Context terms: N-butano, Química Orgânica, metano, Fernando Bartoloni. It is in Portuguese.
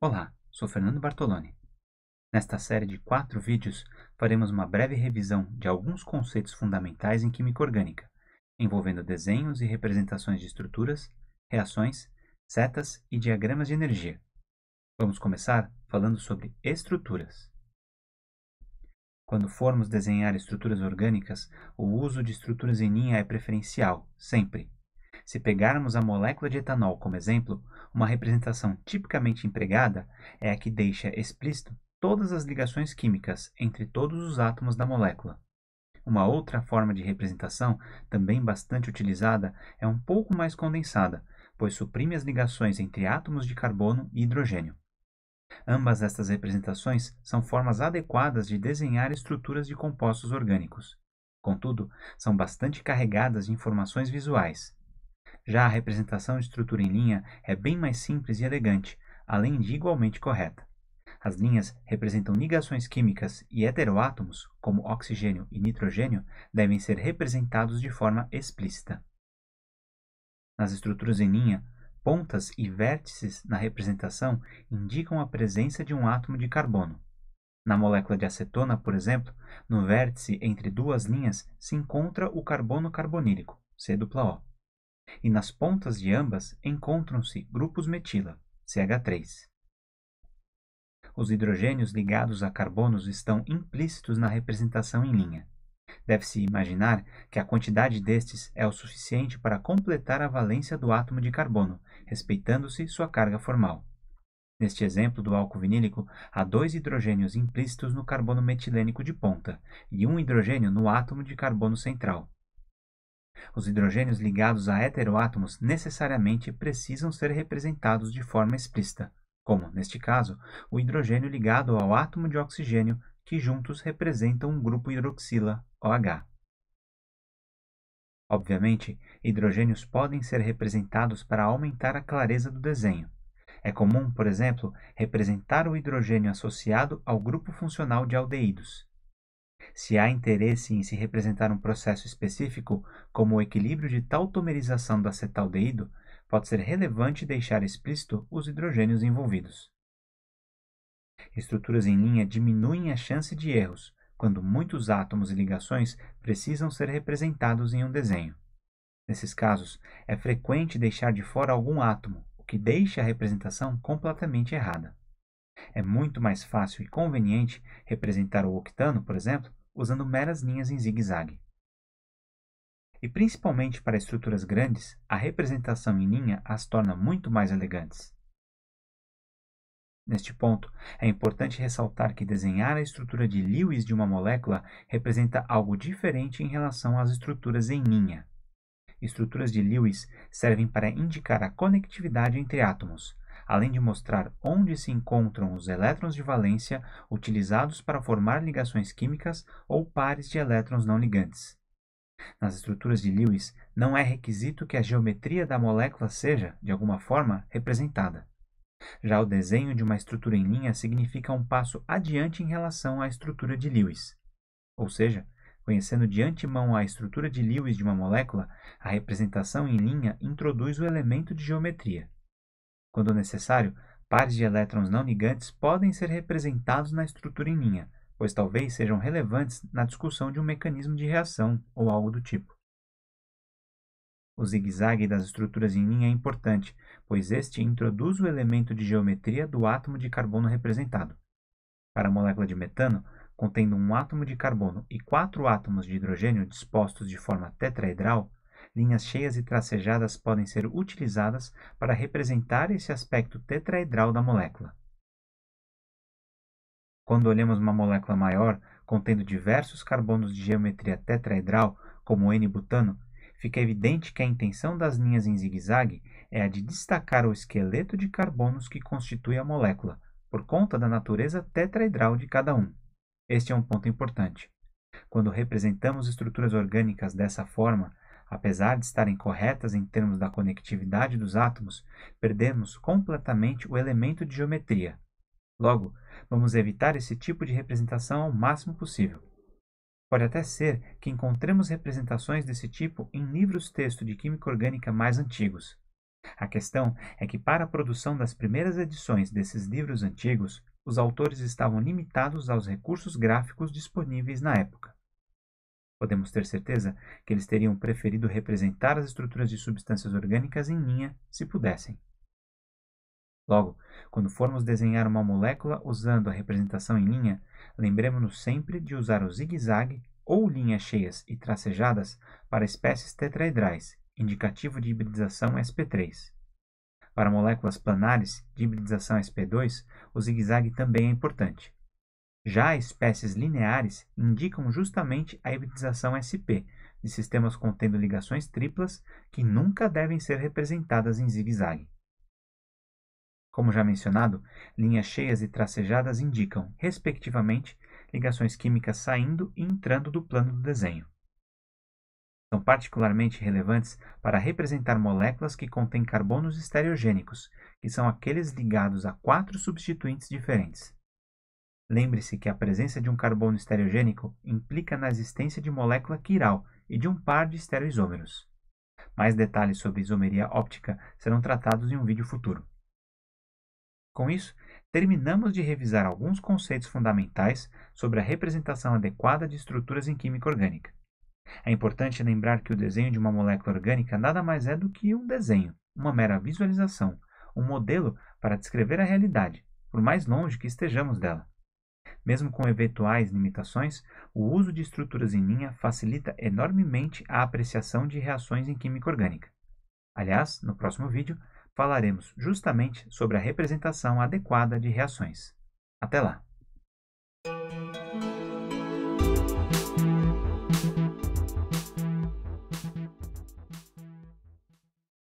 Olá, sou Fernando Bartoloni. Nesta série de 4 vídeos, faremos uma breve revisão de alguns conceitos fundamentais em química orgânica, envolvendo desenhos e representações de estruturas, reações, setas e diagramas de energia. Vamos começar falando sobre estruturas. Quando formos desenhar estruturas orgânicas, o uso de estruturas em linha é preferencial, sempre. Se pegarmos a molécula de etanol como exemplo, uma representação tipicamente empregada é a que deixa explícito todas as ligações químicas entre todos os átomos da molécula. Uma outra forma de representação, também bastante utilizada, é um pouco mais condensada, pois suprime as ligações entre átomos de carbono e hidrogênio. Ambas estas representações são formas adequadas de desenhar estruturas de compostos orgânicos. Contudo, são bastante carregadas de informações visuais. Já a representação de estrutura em linha é bem mais simples e elegante, além de igualmente correta. As linhas representam ligações químicas e heteroátomos, como oxigênio e nitrogênio, devem ser representados de forma explícita. Nas estruturas em linha, pontas e vértices na representação indicam a presença de um átomo de carbono. Na molécula de acetona, por exemplo, no vértice entre duas linhas se encontra o carbono carbonílico, COO, e nas pontas de ambas encontram-se grupos metila, CH3. Os hidrogênios ligados a carbonos estão implícitos na representação em linha. Deve-se imaginar que a quantidade destes é o suficiente para completar a valência do átomo de carbono, respeitando-se sua carga formal. Neste exemplo do álcool vinílico, há 2 hidrogênios implícitos no carbono metilênico de ponta e 1 hidrogênio no átomo de carbono central. Os hidrogênios ligados a heteroátomos necessariamente precisam ser representados de forma explícita, como, neste caso, o hidrogênio ligado ao átomo de oxigênio, que juntos representam um grupo hidroxila, OH. Obviamente, hidrogênios podem ser representados para aumentar a clareza do desenho. É comum, por exemplo, representar o hidrogênio associado ao grupo funcional de aldeídos. Se há interesse em se representar um processo específico, como o equilíbrio de tautomerização do acetaldeído, pode ser relevante deixar explícito os hidrogênios envolvidos. Estruturas em linha diminuem a chance de erros, quando muitos átomos e ligações precisam ser representados em um desenho. Nesses casos, é frequente deixar de fora algum átomo, o que deixa a representação completamente errada. É muito mais fácil e conveniente representar o octano, por exemplo, usando meras linhas em zigue-zague. E principalmente para estruturas grandes, a representação em linha as torna muito mais elegantes. Neste ponto, é importante ressaltar que desenhar a estrutura de Lewis de uma molécula representa algo diferente em relação às estruturas em linha. Estruturas de Lewis servem para indicar a conectividade entre átomos, além de mostrar onde se encontram os elétrons de valência utilizados para formar ligações químicas ou pares de elétrons não ligantes. Nas estruturas de Lewis, não é requisito que a geometria da molécula seja, de alguma forma, representada. Já o desenho de uma estrutura em linha significa um passo adiante em relação à estrutura de Lewis. Ou seja, conhecendo de antemão a estrutura de Lewis de uma molécula, a representação em linha introduz o elemento de geometria. Quando necessário, pares de elétrons não ligantes podem ser representados na estrutura em linha, pois talvez sejam relevantes na discussão de um mecanismo de reação ou algo do tipo. O zigue-zague das estruturas em linha é importante, pois este introduz o elemento de geometria do átomo de carbono representado. Para a molécula de metano, contendo um átomo de carbono e 4 átomos de hidrogênio dispostos de forma tetraedral, linhas cheias e tracejadas podem ser utilizadas para representar esse aspecto tetraedral da molécula. Quando olhamos uma molécula maior, contendo diversos carbonos de geometria tetraedral, como o N-butano, fica evidente que a intenção das linhas em zigue-zague é a de destacar o esqueleto de carbonos que constitui a molécula, por conta da natureza tetraedral de cada um. Este é um ponto importante. Quando representamos estruturas orgânicas dessa forma, apesar de estarem corretas em termos da conectividade dos átomos, perdemos completamente o elemento de geometria. Logo, vamos evitar esse tipo de representação ao máximo possível. Pode até ser que encontremos representações desse tipo em livros-texto de química orgânica mais antigos. A questão é que para a produção das primeiras edições desses livros antigos, os autores estavam limitados aos recursos gráficos disponíveis na época. Podemos ter certeza que eles teriam preferido representar as estruturas de substâncias orgânicas em linha, se pudessem. Logo, quando formos desenhar uma molécula usando a representação em linha, lembremos-nos sempre de usar o zigue-zague ou linhas cheias e tracejadas para espécies tetraedrais, indicativo de hibridização sp3. Para moléculas planares de hibridização sp2, o zigue-zague também é importante. Já espécies lineares indicam justamente a hibridização sp, de sistemas contendo ligações triplas que nunca devem ser representadas em zigue-zague. Como já mencionado, linhas cheias e tracejadas indicam, respectivamente, ligações químicas saindo e entrando do plano do desenho. São particularmente relevantes para representar moléculas que contêm carbonos estereogênicos, que são aqueles ligados a 4 substituintes diferentes. Lembre-se que a presença de um carbono estereogênico implica na existência de molécula quiral e de um par de estereoisômeros. Mais detalhes sobre isomeria óptica serão tratados em um vídeo futuro. Com isso, terminamos de revisar alguns conceitos fundamentais sobre a representação adequada de estruturas em química orgânica. É importante lembrar que o desenho de uma molécula orgânica nada mais é do que um desenho, uma mera visualização, um modelo para descrever a realidade, por mais longe que estejamos dela. Mesmo com eventuais limitações, o uso de estruturas em linha facilita enormemente a apreciação de reações em química orgânica. Aliás, no próximo vídeo, falaremos justamente sobre a representação adequada de reações. Até lá!